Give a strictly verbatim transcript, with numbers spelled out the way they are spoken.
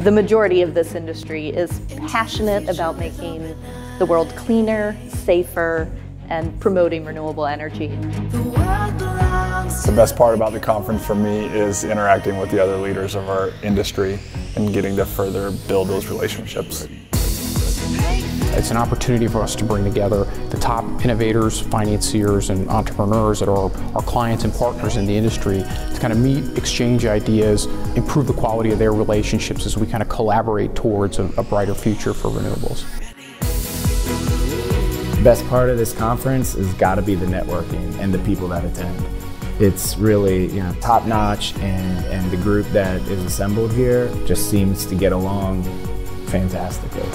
The majority of this industry is passionate about making the world cleaner, safer, and promoting renewable energy. The best part about the conference for me is interacting with the other leaders of our industry and getting to further build those relationships. It's an opportunity for us to bring together the top innovators, financiers, and entrepreneurs that are our clients and partners in the industry to kind of meet, exchange ideas, improve the quality of their relationships as we kind of collaborate towards a, a brighter future for renewables. The best part of this conference has got to be the networking and the people that attend. It's really, you know, top-notch, and, and the group that is assembled here just seems to get along fantastically.